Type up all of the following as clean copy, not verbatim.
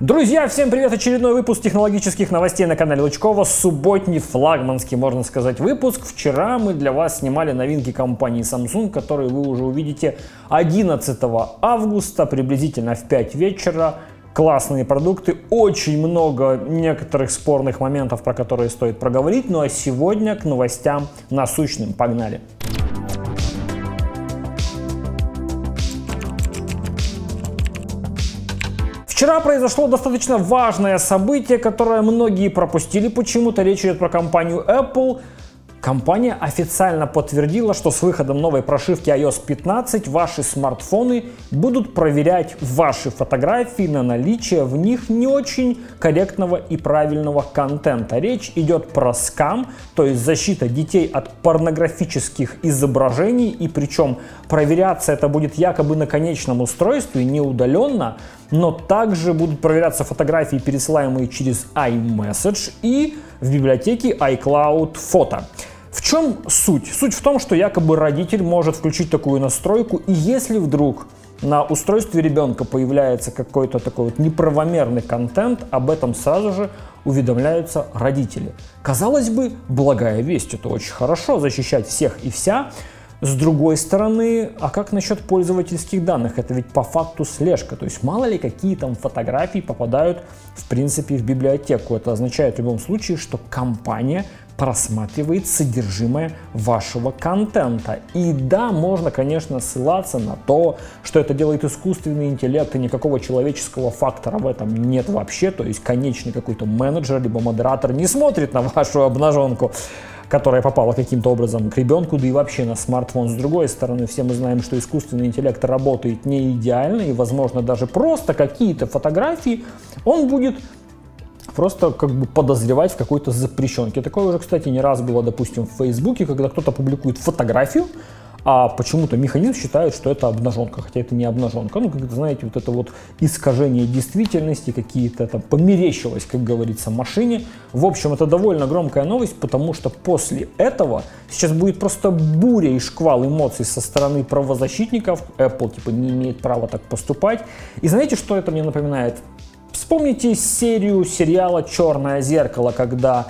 Друзья, всем привет! Очередной выпуск технологических новостей на канале Лучкова. Субботний, флагманский, можно сказать, выпуск. Вчера мы для вас снимали новинки компании Samsung, которые вы уже увидите 11 августа, приблизительно в 5 вечера. Классные продукты, очень много некоторых спорных моментов, про которые стоит проговорить. Ну а сегодня к новостям насущным. Погнали! Вчера произошло достаточно важное событие, которое многие пропустили почему-то. Речь идет про компанию Apple. Компания официально подтвердила, что с выходом новой прошивки iOS 15 ваши смартфоны будут проверять ваши фотографии на наличие в них не очень корректного и правильного контента. Речь идет про скам, то есть защита детей от порнографических изображений, и причем проверяться это будет якобы на конечном устройстве, не удаленно, но также будут проверяться фотографии, пересылаемые через iMessage и в библиотеке iCloud Photo. В чем суть? Суть в том, что якобы родитель может включить такую настройку, и если вдруг на устройстве ребенка появляется какой-то такой вот неправомерный контент, об этом сразу же уведомляются родители. Казалось бы, благая весть, это очень хорошо, защищать всех и вся. С другой стороны, а как насчет пользовательских данных? Это ведь по факту слежка, то есть мало ли какие там фотографии попадают в принципе в библиотеку. Это означает в любом случае, что компания просматривает содержимое вашего контента. И да, можно, конечно, ссылаться на то, что это делает искусственный интеллект, и никакого человеческого фактора в этом нет вообще, то есть конечный какой-то менеджер либо модератор не смотрит на вашу обнаженку, которая попала каким-то образом к ребенку, да и вообще на смартфон. С другой стороны, все мы знаем, что искусственный интеллект работает не идеально, и, возможно, даже просто какие-то фотографии он будет просто как бы подозревать в какой-то запрещенке. Такое уже, кстати, не раз было, допустим, в Фейсбуке, когда кто-то публикует фотографию, а почему-то механизм считает, что это обнаженка, хотя это не обнаженка. Ну, как знаете, вот это вот искажение действительности, какие-то там померещилось, как говорится, машине. В общем, это довольно громкая новость, потому что после этого сейчас будет просто буря и шквал эмоций со стороны правозащитников. Apple, типа, не имеет права так поступать. И знаете, что это мне напоминает? Вспомните серию сериала «Черное зеркало», когда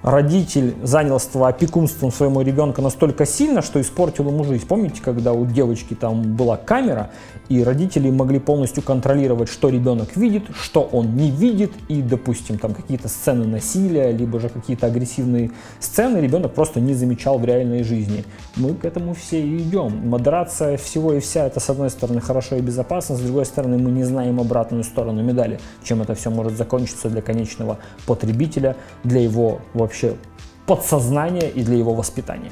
родитель занялся опекунством своему ребенку настолько сильно, что испортил ему жизнь. Помните, когда у девочки там была камера, и родители могли полностью контролировать, что ребенок видит, что он не видит, и, допустим, там какие-то сцены насилия, либо же какие-то агрессивные сцены ребенок просто не замечал в реальной жизни. Мы к этому все и идем. Модерация всего и вся — это, с одной стороны, хорошо и безопасно, с другой стороны, мы не знаем обратную сторону медали, чем это все может закончиться для конечного потребителя, для его вообще подсознания и для его воспитания.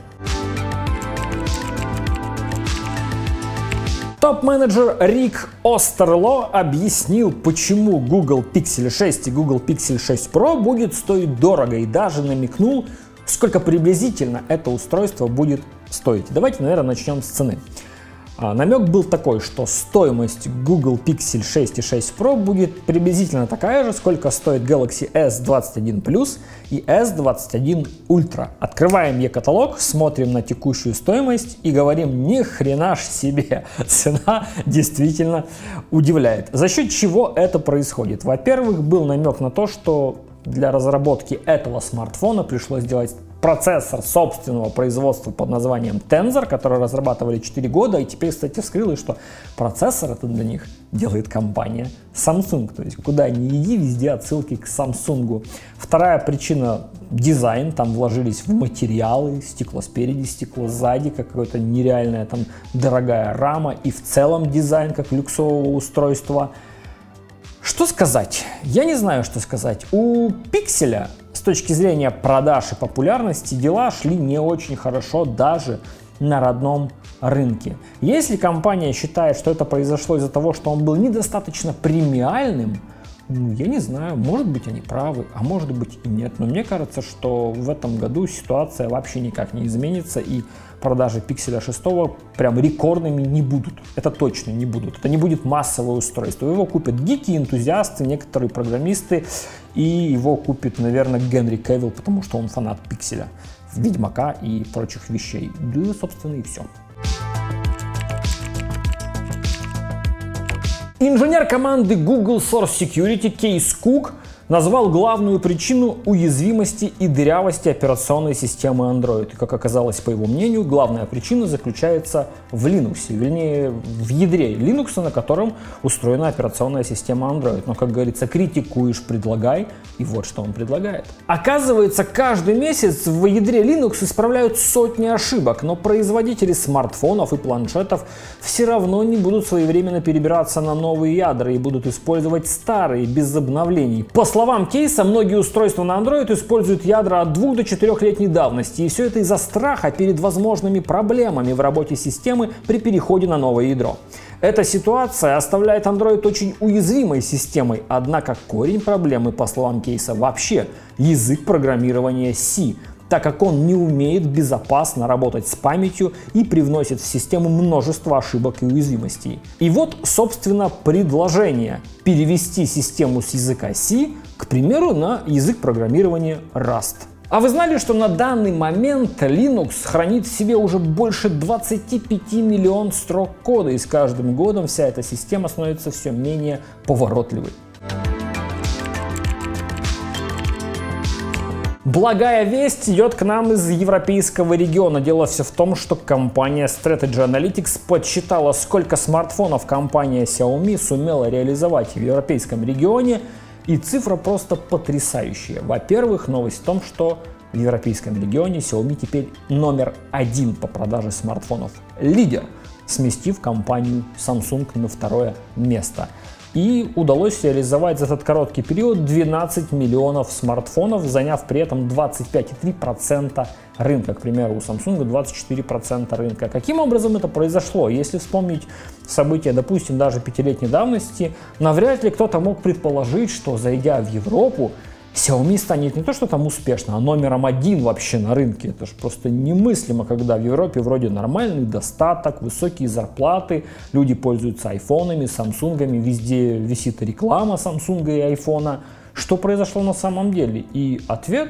Топ-менеджер Рик Остерло объяснил, почему Google Pixel 6 и Google Pixel 6 Pro будет стоить дорого, и даже намекнул, сколько приблизительно это устройство будет стоить. Давайте, наверное, начнем с цены. Намек был такой, что стоимость Google Pixel 6 и 6 Pro будет приблизительно такая же, сколько стоит Galaxy S21 Plus и S21 Ultra. Открываем e-каталог, смотрим на текущую стоимость и говорим: ни хрена ж себе, цена действительно удивляет. За счет чего это происходит? Во-первых, был намек на то, что для разработки этого смартфона пришлось сделать процессор собственного производства под названием Tensor, который разрабатывали 4 года, и теперь, кстати, вскрылось, что процессор этот для них делает компания Samsung. То есть куда ни иди, везде отсылки к Samsung. Вторая причина — дизайн. Там вложились в материалы: стекло спереди, стекло сзади, какая-то нереальная там дорогая рама, и в целом дизайн как люксового устройства. Что сказать? Я не знаю, что сказать. У Pixel с точки зрения продаж и популярности дела шли не очень хорошо даже на родном рынке. Если компания считает, что это произошло из-за того, что он был недостаточно премиальным, я не знаю, может быть, они правы, а может быть и нет. Но мне кажется, что в этом году ситуация вообще никак не изменится, и продажи Pixel 6 прям рекордными не будут. Это точно не будут. Это не будет массовое устройство. Его купят дикие энтузиасты, некоторые программисты, и его купит, наверное, Генри Кавилл, потому что он фанат Пикселя, Ведьмака и прочих вещей. Да, собственно, и все. Инженер команды Google Source Security Кейс Кук назвал главную причину уязвимости и дырявости операционной системы Android. И, как оказалось, по его мнению, главная причина заключается в Linux, вернее, в ядре Linux, на котором устроена операционная система Android. Но, как говорится, критикуешь — предлагай, и вот что он предлагает. Оказывается, каждый месяц в ядре Linux исправляют сотни ошибок, но производители смартфонов и планшетов все равно не будут своевременно перебираться на новые ядра и будут использовать старые, без обновлений. По словам Кейса, многие устройства на Android используют ядра от 2 до 4-летней давности, и все это из-за страха перед возможными проблемами в работе системы при переходе на новое ядро. Эта ситуация оставляет Android очень уязвимой системой, однако корень проблемы, по словам Кейса, вообще язык программирования C, так как он не умеет безопасно работать с памятью и привносит в систему множество ошибок и уязвимостей. И вот, собственно, предложение – перевести систему с языка C, к примеру, на язык программирования Rust. А вы знали, что на данный момент Linux хранит в себе уже больше 25 миллионов строк кода, и с каждым годом вся эта система становится все менее поворотливой? Благая весть идет к нам из европейского региона. Дело все в том, что компания Strategy Analytics подсчитала, сколько смартфонов компания Xiaomi сумела реализовать в европейском регионе, и цифра просто потрясающая. Во-первых, новость в том, что в европейском регионе Xiaomi теперь №1 по продаже смартфонов. Лидер, сместив компанию Samsung на второе место. И удалось реализовать за этот короткий период 12 миллионов смартфонов, заняв при этом 25,3% рынка. К примеру, у Samsung 24% рынка. Каким образом это произошло? Если вспомнить события, допустим, даже 5-летней давности, навряд ли кто-то мог предположить, что, зайдя в Европу, Xiaomi станет не то что там успешно, а №1 вообще на рынке. Это же просто немыслимо, когда в Европе вроде нормальный достаток, высокие зарплаты, люди пользуются айфонами, самсунгами, везде висит реклама Самсунга и айфона. Что произошло на самом деле? И ответ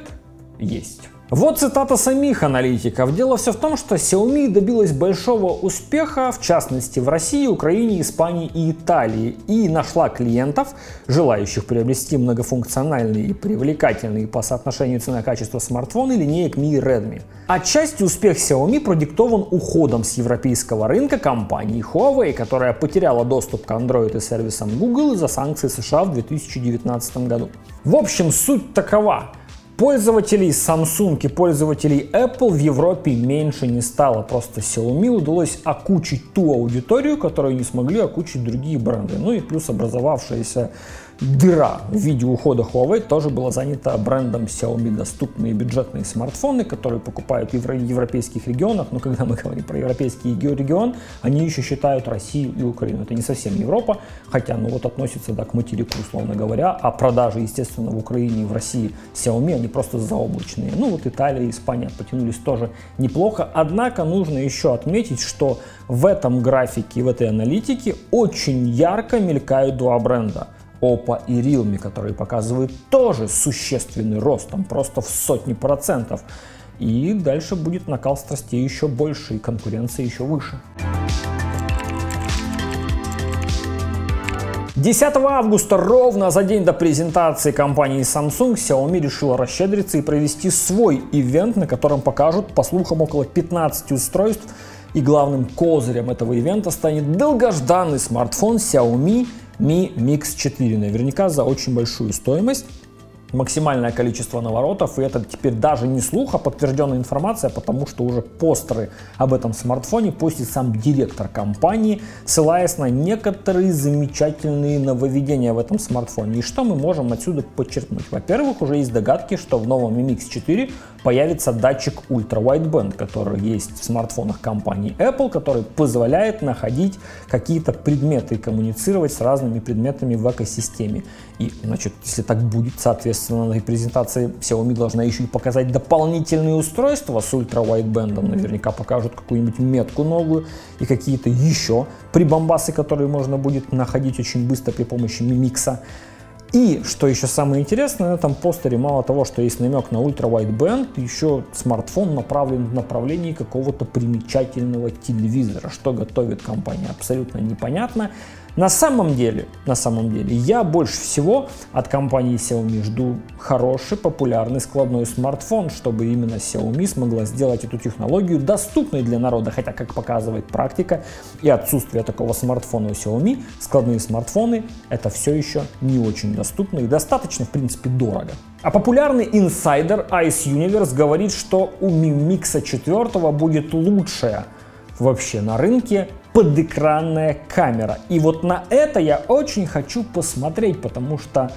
есть. Вот цитата самих аналитиков. Дело все в том, что Xiaomi добилась большого успеха, в частности в России, Украине, Испании и Италии, и нашла клиентов, желающих приобрести многофункциональные и привлекательные по соотношению цена-качество смартфоны линеек Mi Redmi. Отчасти успех Xiaomi продиктован уходом с европейского рынка компании Huawei, которая потеряла доступ к Android и сервисам Google из-за санкций США в 2019 году. В общем, суть такова. Пользователей Samsung и пользователей Apple в Европе меньше не стало, просто Xiaomi удалось окучить ту аудиторию, которую не смогли окучить другие бренды. Ну и плюс образовавшаяся дыра в виде ухода Huawei тоже была занята брендом Xiaomi. Доступные бюджетные смартфоны, которые покупают в европейских регионах, но когда мы говорим про европейский регион, они еще считают Россию и Украину. Это не совсем Европа, хотя ну вот относится да, к материку, условно говоря, а продажи, естественно, в Украине и в России Xiaomi, просто заоблачные. Ну вот Италия и Испания потянулись тоже неплохо. Однако нужно еще отметить, что в этом графике, в этой аналитике очень ярко мелькают два бренда. Oppo и Realme, которые показывают тоже существенный рост, там просто в сотни %. И дальше будет накал страстей еще больше и конкуренция еще выше. 10 августа, ровно за день до презентации компании Samsung, Xiaomi решила расщедриться и провести свой ивент, на котором покажут, по слухам, около 15 устройств. И главным козырем этого ивента станет долгожданный смартфон Xiaomi Mi Mix 4, наверняка за очень большую стоимость. Максимальное количество наворотов, и это теперь даже не слух, а подтвержденная информация, потому что уже постеры об этом смартфоне постит сам директор компании, ссылаясь на некоторые замечательные нововведения в этом смартфоне. И что мы можем отсюда подчеркнуть? Во-первых, уже есть догадки, что в новом Mi Mix 4 появится датчик Ultra Wideband, который есть в смартфонах компании Apple, который позволяет находить какие-то предметы и коммуницировать с разными предметами в экосистеме. И, значит, если так будет, соответственно, на презентации Xiaomi должна еще и показать дополнительные устройства с ультра-вайдбендом. Наверняка покажут какую-нибудь метку новую и какие-то еще прибамбасы, которые можно будет находить очень быстро при помощи Mi Mix. И, что еще самое интересное, на этом постере мало того, что есть намек на ультра-вайдбенд, еще смартфон направлен в направлении какого-то примечательного телевизора. Что готовит компания, абсолютно непонятно. На самом деле, я больше всего от компании Xiaomi жду хороший, популярный складной смартфон, чтобы именно Xiaomi смогла сделать эту технологию доступной для народа, хотя, как показывает практика и отсутствие такого смартфона у Xiaomi, складные смартфоны это все еще не очень доступно и достаточно, в принципе, дорого. А популярный инсайдер Ice Universe говорит, что у Mi Mix 4 будет лучшая вообще на рынке подэкранная камера. И вот на это я очень хочу посмотреть, потому что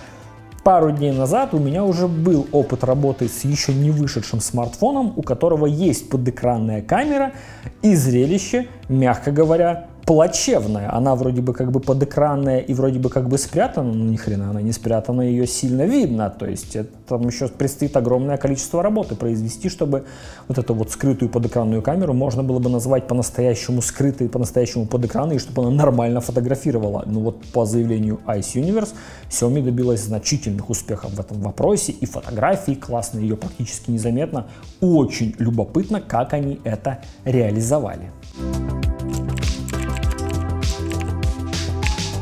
пару дней назад у меня уже был опыт работы с еще не вышедшим смартфоном, у которого есть подэкранная камера, и зрелище, мягко говоря, плачевная. Она вроде бы как бы подэкранная и вроде бы как бы спрятана, но ни хрена она не спрятана, ее сильно видно. То есть там еще предстоит огромное количество работы произвести, чтобы вот эту вот скрытую подэкранную камеру можно было бы назвать по-настоящему скрытой, по-настоящему подэкранной, и чтобы она нормально фотографировала. Ну вот по заявлению Ice Universe, Xiaomi добилась значительных успехов в этом вопросе, и фотографии классные, ее практически незаметно. Очень любопытно, как они это реализовали.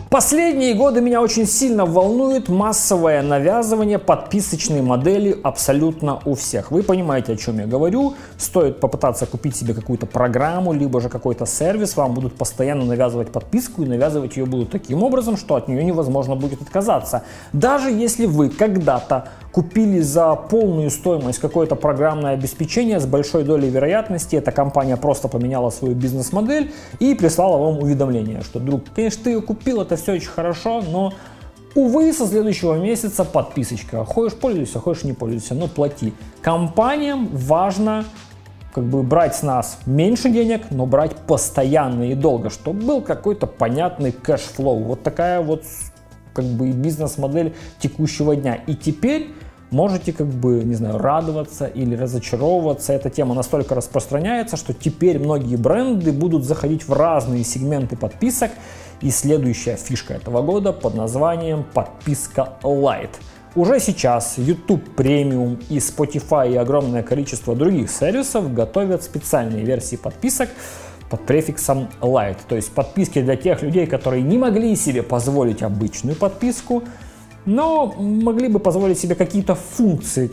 Последние годы меня очень сильно волнует массовое навязывание подписочной модели абсолютно у всех. Вы понимаете, о чем я говорю. Стоит попытаться купить себе какую-то программу, либо же какой-то сервис, вам будут постоянно навязывать подписку, и навязывать ее будут таким образом, что от нее невозможно будет отказаться. Даже если вы когда-то купили за полную стоимость какое-то программное обеспечение, с большой долей вероятности эта компания просто поменяла свою бизнес-модель и прислала вам уведомление, что, друг, конечно, ты ее купил, это все очень хорошо, но, увы, со следующего месяца подписочка. Хочешь — пользуйся, хочешь — не пользуйся, но плати. Компаниям важно как бы брать с нас меньше денег, но брать постоянно и долго, чтобы был какой-то понятный кэшфлоу. Вот такая вот как бы бизнес-модель текущего дня. И теперь можете как бы, не знаю, радоваться или разочаровываться. Эта тема настолько распространяется, что теперь многие бренды будут заходить в разные сегменты подписок. И следующая фишка этого года под названием подписка Lite. Уже сейчас YouTube Premium и Spotify и огромное количество других сервисов готовят специальные версии подписок под префиксом Lite. То есть подписки для тех людей, которые не могли себе позволить обычную подписку, но могли бы позволить себе какие-то функции,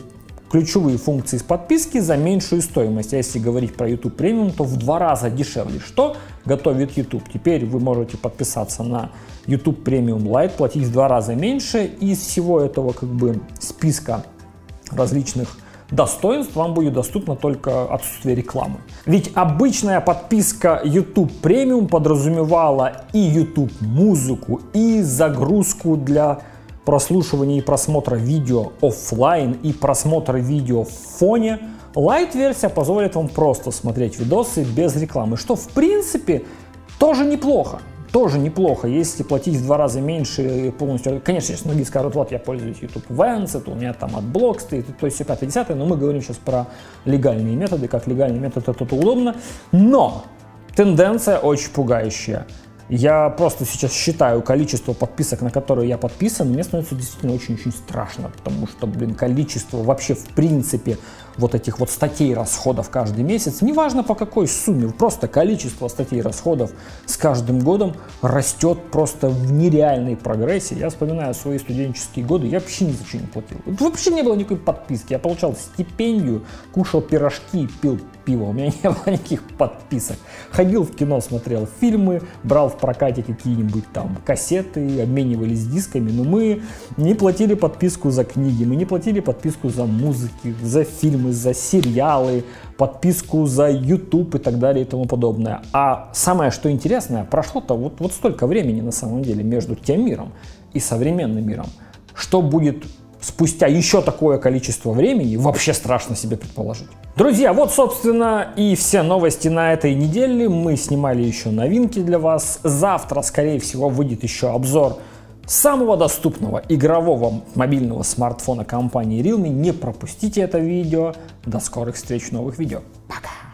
ключевые функции из подписки за меньшую стоимость. А если говорить про YouTube Premium, то в 2 раза дешевле. Что готовит YouTube? Теперь вы можете подписаться на YouTube Premium Lite, платить в 2 раза меньше. И из всего этого как бы списка различных достоинств вам будет доступно только отсутствие рекламы. Ведь обычная подписка YouTube Premium подразумевала и YouTube музыку, и загрузку для прослушивания и просмотра видео офлайн, и просмотра видео в фоне. Lite-версия позволит вам просто смотреть видосы без рекламы, что в принципе тоже неплохо. Тоже неплохо, если платить в 2 раза меньше полностью. Конечно, если многие скажут, вот я пользуюсь YouTube Vance, это у меня там отблок стоит, то есть все 5-10, но мы говорим сейчас про легальные методы, как легальный метод это удобно. Но тенденция очень пугающая. Я просто сейчас считаю количество подписок, на которые я подписан, и мне становится действительно очень-очень страшно, потому что, блин, количество вообще в принципе вот этих вот статей расходов каждый месяц, неважно по какой сумме, просто количество статей расходов с каждым годом растет просто в нереальной прогрессии. Я вспоминаю свои студенческие годы, я вообще ни за что не платил. Вообще не было никакой подписки, я получал стипендию, кушал пирожки, пил пиво, у меня не было никаких подписок. Ходил в кино, смотрел фильмы, брал в прокате какие-нибудь там кассеты, обменивались дисками, но мы не платили подписку за книги, мы не платили подписку за музыки, за фильмы, за сериалы, подписку за YouTube и так далее и тому подобное. А самое что интересное, прошло-то вот столько времени на самом деле между тем миром и современным миром, что будет спустя еще такое количество времени, вообще страшно себе предположить. Друзья, вот, собственно, и все новости на этой неделе. Мы снимали еще новинки для вас. Завтра, скорее всего, выйдет еще обзор самого доступного игрового мобильного смартфона компании Realme. Не пропустите это видео. До скорых встреч в новых видео. Пока!